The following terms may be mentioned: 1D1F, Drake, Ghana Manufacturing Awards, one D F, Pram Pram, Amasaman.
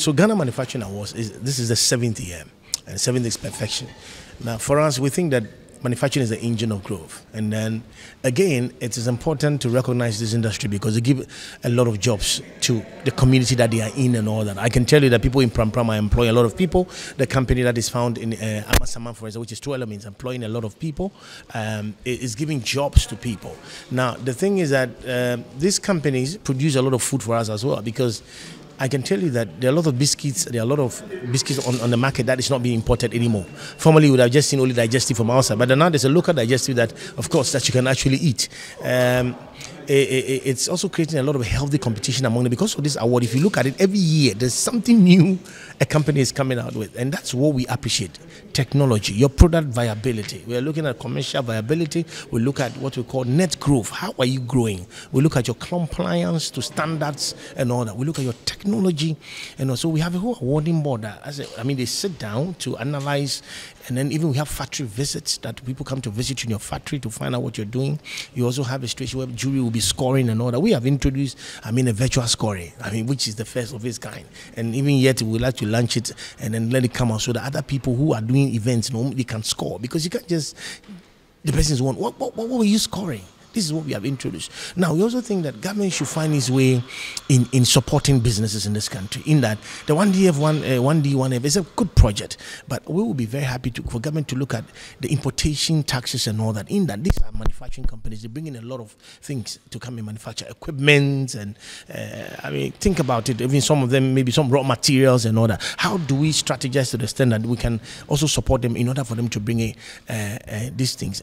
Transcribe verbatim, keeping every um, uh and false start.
so Ghana Manufacturing Awards, is, this is the seventh year, and the seventh is perfection. Now, for us, we think that manufacturing is the engine of growth. And then, again, it is important to recognize this industry because they give a lot of jobs to the community that they are in and all that. I can tell you that people in Pram Pram are employing a lot of people. The company that is found in uh, Amasaman, for instance, which is two elements, employing a lot of people. Um, it is giving jobs to people. Now, the thing is that uh, these companies produce a lot of food for us as well, because I can tell you that there are a lot of biscuits, there are a lot of biscuits on, on the market that is not being imported anymore. Formerly, you would have just seen only digestive from outside, but now there's a local digestive that, of course, that you can actually eat. Um, It's also creating a lot of healthy competition among them. Because of this award, if you look at it, every year there's something new a company is coming out with. And that's what we appreciate. Technology, your product viability. We're looking at commercial viability. We look at what we call net growth. How are you growing? We look at your compliance to standards and all that. We look at your technology. And so we have a whole awarding board that, as I mean, they sit down to analyze. And then even we have factory visits that people come to visit you in your factory to find out what you're doing. You also have a situation where jury will be scoring and all that. We have introduced, I mean, a virtual scoring, I mean, which is the first of its kind. And even yet, we would like to launch it and then let it come out so that other people who are doing events, you know, they can score. Because you can't just, the person's one, what, what, what were you scoring? This is what we have introduced. Now, we also think that government should find its way in, in supporting businesses in this country, in that the one D F, one D one F is a good project, but we will be very happy to, for government to look at the importation taxes and all that, in that these are manufacturing companies. They bring in a lot of things to come and manufacture, equipment, and uh, I mean, think about it, even some of them, maybe some raw materials and all that. How do we strategize to the extent that we can also support them in order for them to bring in uh, uh, these things?